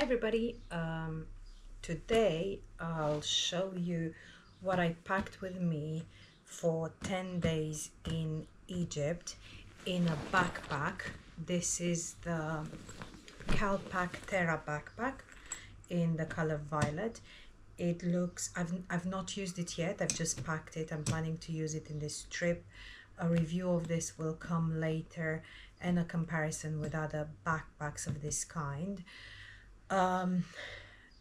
Hi everybody, today I'll show you what I packed with me for 10 days in Egypt in a backpack. This is the Calpak Terra backpack in the color violet. It looks, I've not used it yet, I've just packed it. I'm planning to use it in this trip. A review of this will come later and a comparison with other backpacks of this kind.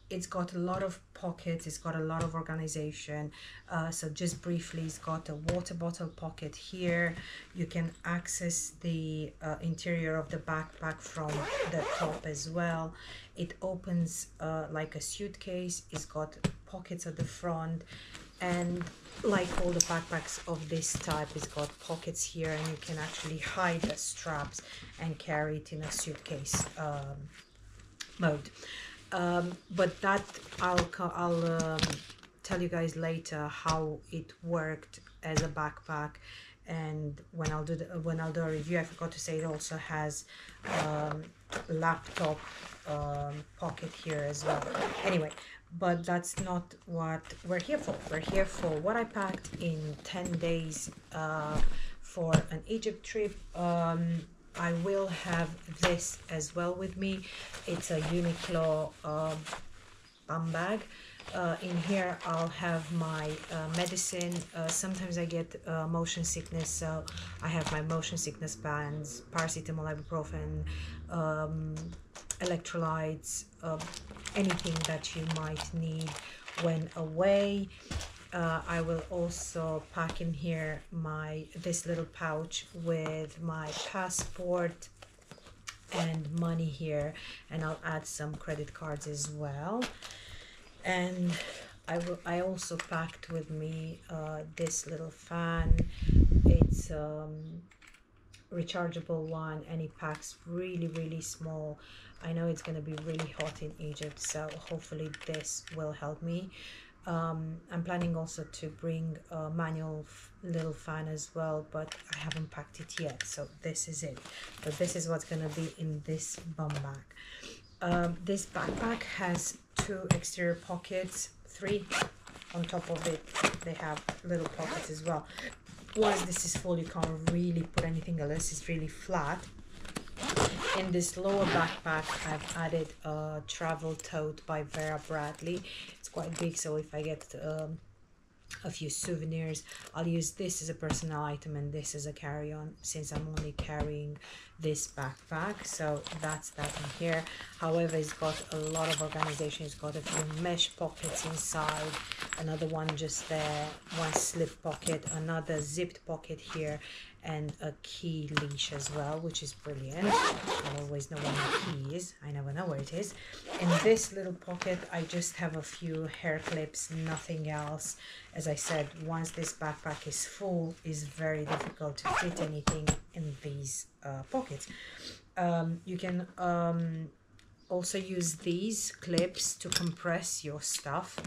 It's got a lot of pockets, it's got a lot of organization. So just briefly, it's got a water bottle pocket here. You can access the interior of the backpack from the top as well. It opens like a suitcase. It's got pockets at the front, and like all the backpacks of this type, it's got pockets here, and you can actually hide the straps and carry it in a suitcase mode. But that I'll tell you guys later how it worked as a backpack, and when I'll do the, a review, I forgot to say it also has laptop pocket here as well. Anyway, but that's not what we're here for. We're here for what I packed in 10 days for an Egypt trip. I will have this as well with me. It's a Uniqlo bum bag. In here I'll have my medicine. Sometimes I get motion sickness, so I have my motion sickness bands, paracetamol, ibuprofen, electrolytes, anything that you might need when away. I will also pack in here this little pouch with my passport and money here, and I'll add some credit cards as well. And I also packed with me this little fan. It's rechargeable one, and it packs really small. I know it's going to be really hot in Egypt, so hopefully this will help me. I'm planning also to bring a manual little fan as well, but I haven't packed it yet, so this is it. But this is what's going to be in this bum bag. This backpack has two exterior pockets, three on top of it. They have little pockets as well. Once this is full, you can't really put anything unless it's really flat. In this lower backpack, I've added a travel tote by Vera Bradley. It's quite big, so if I get a few souvenirs, I'll use this as a personal item and this as a carry-on, since I'm only carrying this backpack. So that's that in here. However, it's got a lot of organization. It's got a few mesh pockets inside, another one just there, one slip pocket, another zipped pocket here, and a key leash as well, which is brilliant. I always know where my key is. I never know where it is. In this little pocket, I just have a few hair clips, nothing else. As I said, once this backpack is full, it's very difficult to fit anything in these pockets. You can also use these clips to compress your stuff,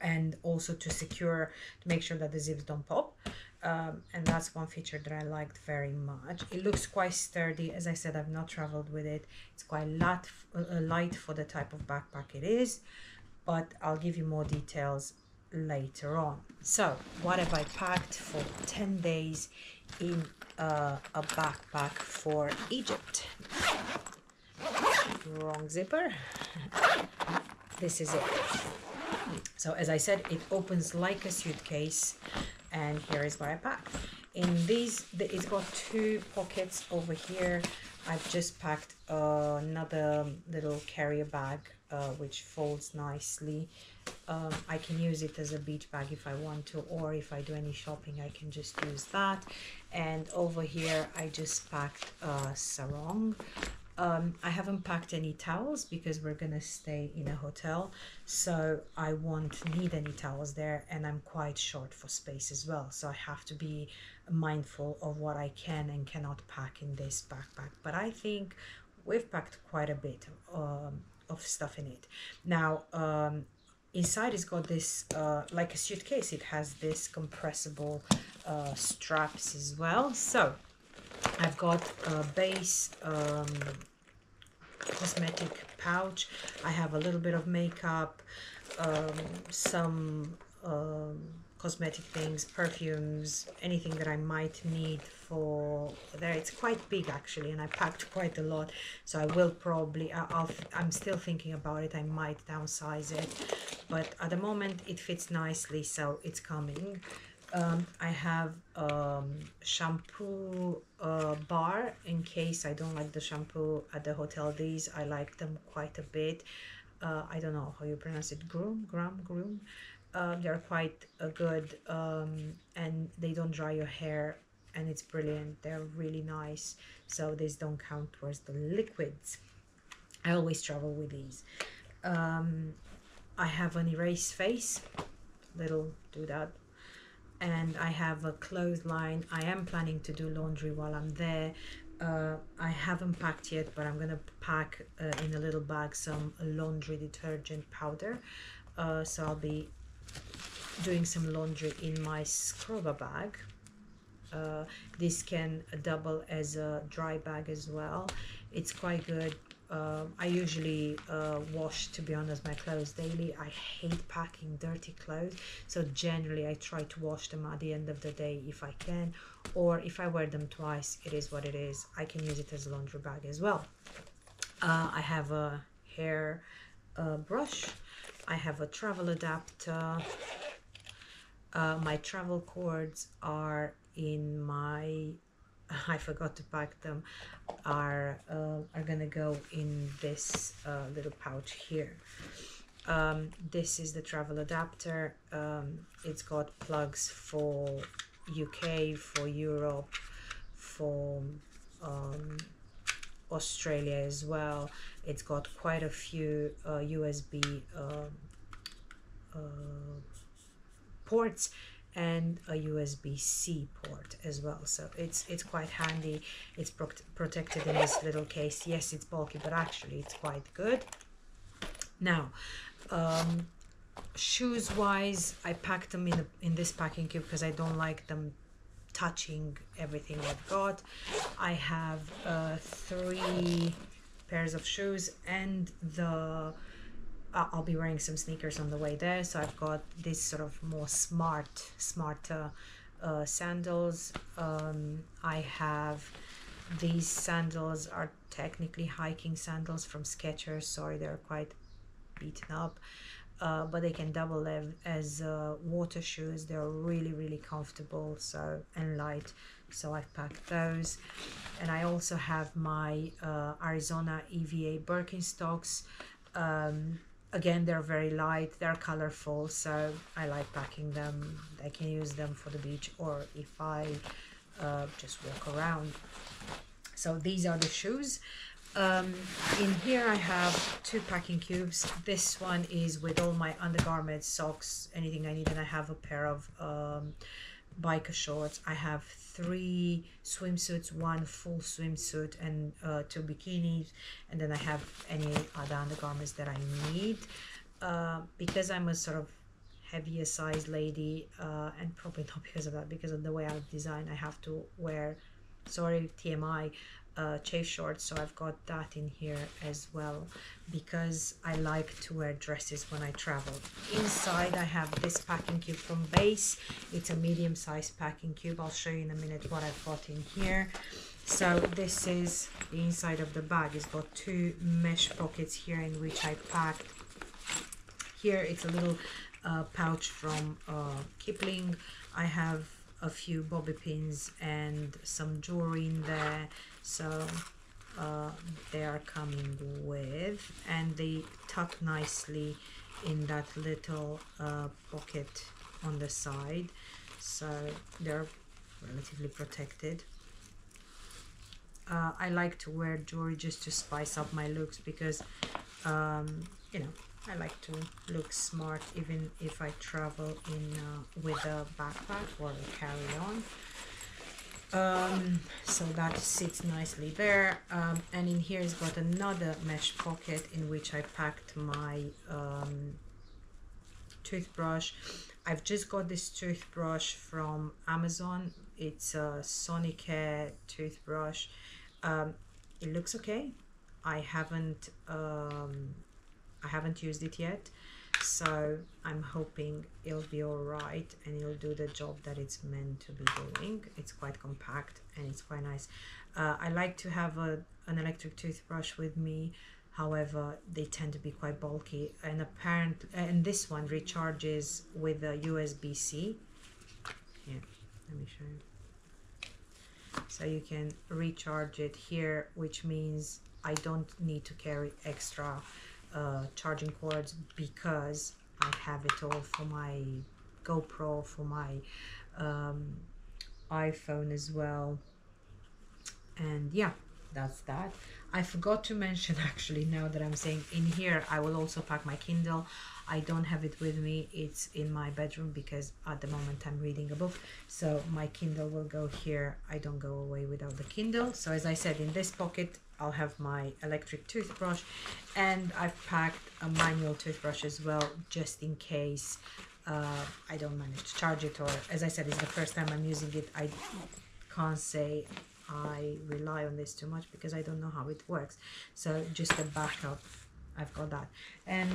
and also to secure, to make sure that the zips don't pop. And that's one feature that I liked very much. It looks quite sturdy. As I said, I've not traveled with it. It's quite light for the type of backpack it is, but I'll give you more details later on. So what have I packed for 10 days in a backpack for Egypt? Wrong zipper. This is it. So as I said, it opens like a suitcase, and here is what I packed. In these, it's got two pockets over here. I've just packed another little carrier bag, which folds nicely. I can use it as a beach bag if I want to, or if I do any shopping, I can just use that. And over here, I just packed a sarong. I haven't packed any towels because we're gonna stay in a hotel, so I won't need any towels there, and I'm quite short for space as well, so I have to be mindful of what I can and cannot pack in this backpack. But I think we've packed quite a bit of stuff in it. Now inside it's got this like a suitcase. It has this compressible straps as well. So I've got a Beis cosmetic pouch. I have a little bit of makeup, some cosmetic things, perfumes, anything that I might need for there. It's quite big actually, and I packed quite a lot, so I will probably, I'm still thinking about it. I might downsize it, but at the moment it fits nicely, so it's coming. I have shampoo bar in case I don't like the shampoo at the hotel days. I like them quite a bit. I don't know how you pronounce it. Gruum. They're quite good, and they don't dry your hair, and it's brilliant. They're really nice. So these don't count towards the liquids. I always travel with these. I have an erase face, little doodad. And I have a clothesline. I am planning to do laundry while I'm there. I haven't packed yet, but I'm gonna pack in a little bag some laundry detergent powder. So I'll be doing some laundry in my Scrubba bag. This can double as a dry bag as well. It's quite good. I usually wash, to be honest, my clothes daily. I hate packing dirty clothes, so generally I try to wash them at the end of the day if I can, or if I wear them twice, it is what it is. I can use it as a laundry bag as well. I have a hair brush. I have a travel adapter. My travel cords are in my... I forgot to pack them, are gonna go in this little pouch here. This is the travel adapter. It's got plugs for UK, for Europe, for Australia as well. It's got quite a few USB ports and a USB-C port as well, so it's quite handy. It's protected in this little case. Yes, it's bulky, but actually it's quite good. Now, shoes wise, I packed them in this packing cube because I don't like them touching everything I've got. I have 3 pairs of shoes, and the I'll be wearing some sneakers on the way there, so I've got this sort of more smarter sandals. I have these sandals, are technically hiking sandals from Skechers. Sorry, they're quite beaten up, but they can double as water shoes. They're really comfortable, so, and light, so I've packed those. And I also have my Arizona EVA Birkenstocks. Again, they're very light, they're colorful, so I like packing them. I can use them for the beach, or if I just walk around. So these are the shoes. In here I have 2 packing cubes. This one is with all my undergarments, socks, anything I need, and I have a pair of biker shorts. I have 3 swimsuits, 1 full swimsuit, and 2 bikinis, and then I have any other undergarments that I need. Because I'm a sort of heavier size lady, and probably not because of that, because of the way I design, I have to wear, sorry, TMI, chafe shorts, so I've got that in here as well, because I like to wear dresses when I travel. Inside I have this packing cube from Beis. It's a medium-sized packing cube. I'll show you in a minute what I've got in here. So this is the inside of the bag. It's got 2 mesh pockets here in which I packed. Here it's a little pouch from Kipling. I have a few bobby pins and some jewelry in there, so they are coming with, and they tuck nicely in that little pocket on the side, so they're relatively protected. I like to wear jewelry just to spice up my looks, because you know, I like to look smart even if I travel in with a backpack or a carry-on. So that sits nicely there. And in here is got another mesh pocket in which I packed my toothbrush. I've just got this toothbrush from Amazon. It's a Sonicare toothbrush. It looks okay. I haven't used it yet, so I'm hoping it'll be all right and it'll do the job that it's meant to be doing. It's quite compact and it's quite nice. I like to have an electric toothbrush with me, however they tend to be quite bulky, and apparently, and this one recharges with a USB-C. Yeah, let me show you. So you can recharge it here, which means I don't need to carry extra charging cords because I have it all for my GoPro, for my iPhone as well. And yeah, that's that. I forgot to mention, actually, now that I'm saying, in here I will also pack my Kindle. I don't have it with me, it's in my bedroom because at the moment I'm reading a book, so my Kindle will go here. I don't go away without the Kindle. So as I said, in this pocket I'll have my electric toothbrush, and I've packed a manual toothbrush as well, just in case I don't manage to charge it, or as I said, it's the first time I'm using it. I can't say I rely on this too much because I don't know how it works, so just a backup, I've got that. And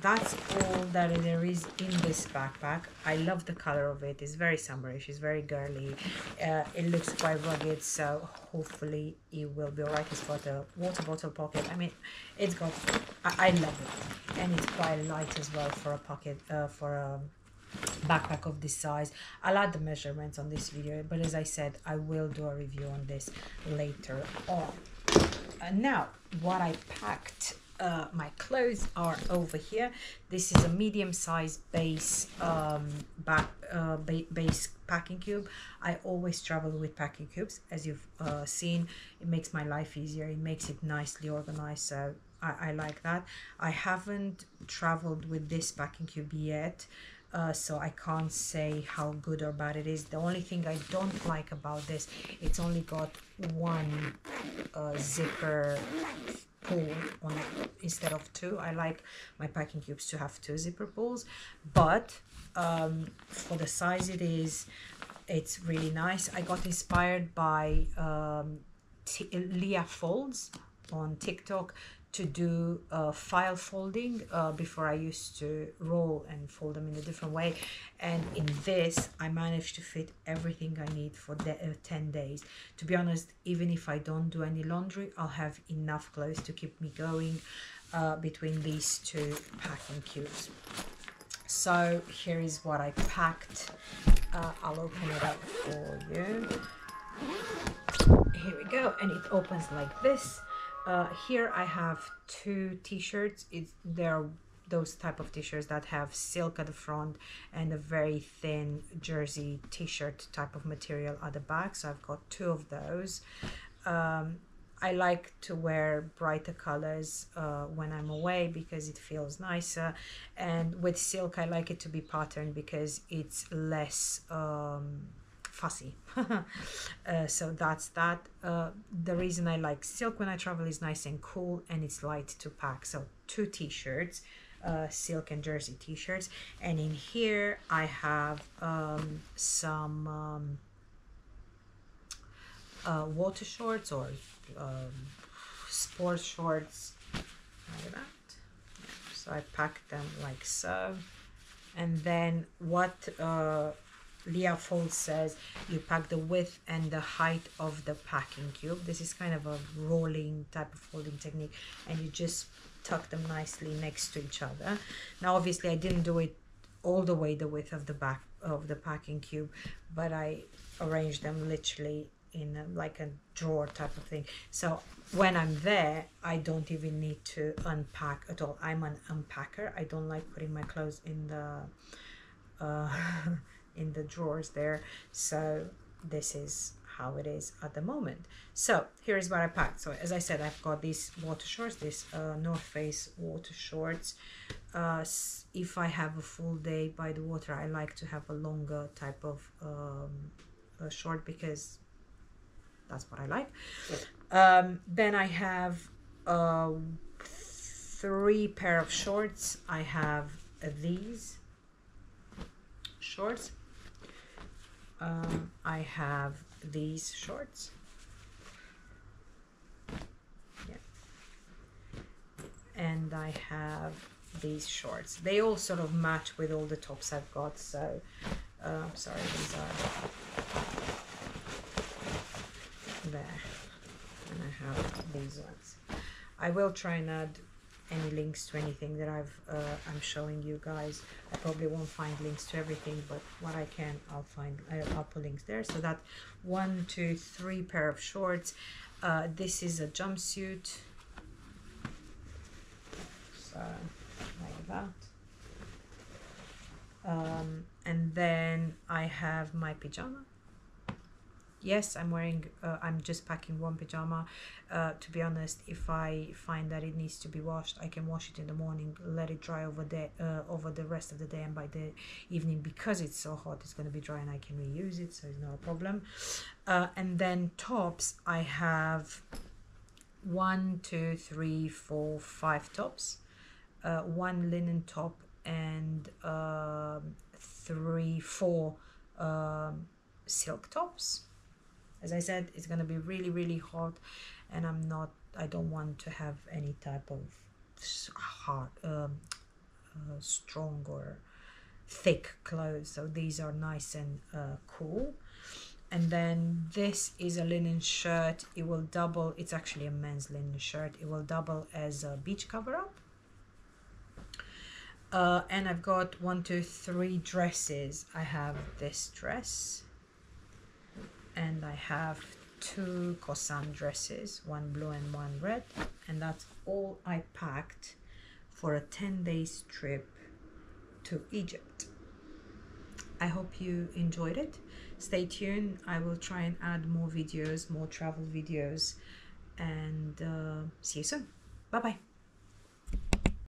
that's all that there is in this backpack. I love the color of it. It's very summerish, it's very girly, it looks quite rugged, so hopefully it will be all right. It's got a water bottle pocket. I mean, it's got, I love it, and it's quite light as well for a pocket, for a backpack of this size. I'll add the measurements on this video, but as I said, I will do a review on this later on. And now what I packed, my clothes are over here. This is a medium-sized Beis Beis packing cube. I always travel with packing cubes, as you've seen. It makes my life easier, it makes it nicely organized, so I like that. I haven't traveled with this packing cube yet, so I can't say how good or bad it is. The only thing I don't like about this, it's only got one zipper pull on it instead of two. I like my packing cubes to have two zipper pulls, but for the size it is, it's really nice. I got inspired by Leah Folds on TikTok to do file folding. Before I used to roll and fold them in a different way, and in this I managed to fit everything I need for the 10 days. To be honest, even if I don't do any laundry, I'll have enough clothes to keep me going between these two packing cubes. So here is what I packed. I'll open it up for you. Here we go, and it opens like this. Here I have two t-shirts. They're those type of t-shirts that have silk at the front and a very thin jersey t-shirt type of material at the back, so I've got two of those. I like to wear brighter colors when I'm away because it feels nicer, and with silk I like it to be patterned because it's less fussy. So that's that. The reason I like silk when I travel is nice and cool, and it's light to pack. So two t-shirts, silk and jersey t-shirts, and in here I have some water shorts or sports shorts, like that. So I pack them like so, and then what Leah Folds says, you pack the width and the height of the packing cube. This is kind of a rolling type of folding technique, and you just tuck them nicely next to each other. Now obviously I didn't do it all the way the width of the back of the packing cube, but I arranged them literally in like a drawer type of thing, so when I'm there I don't even need to unpack at all. I'm an unpacker. I don't like putting my clothes in the in the drawers there, so this is how it is at the moment. So here is what I packed. So as I said, I've got these water shorts, this North Face water shorts. If I have a full day by the water, I like to have a longer type of short because that's what I like. Then I have three pair of shorts. I have these shorts, I have these shorts, yeah, I have these shorts. They all sort of match with all the tops I've got, so sorry, these are there, and I have these ones. I will try and add any links to anything that I'm showing you guys. I probably won't find links to everything, but what I can, I'll put links there. So that 1, 2, 3 pair of shorts. This is a jumpsuit, so like that. And then I have my pajama. Yes, I'm wearing, I'm just packing one pajama. To be honest, if I find that it needs to be washed, I can wash it in the morning, let it dry over the rest of the day, and by the evening, because it's so hot, it's going to be dry and I can reuse it, so it's not a problem. And then tops, I have 1, 2, 3, 4, 5 tops, one linen top, and 3, 4 silk tops. As I said, it's going to be really, really hot, and I don't want to have any type of hard, strong or thick clothes. So these are nice and cool. And then this is a linen shirt. It will double. It's actually a men's linen shirt. It will double as a beach cover up. And I've got 1, 2, 3 dresses. I have this dress. And I have 2 Kosan dresses, one blue and one red, and that's all I packed for a 10-day trip to Egypt. I hope you enjoyed it. Stay tuned. I will try and add more videos, more travel videos, and see you soon. Bye-bye.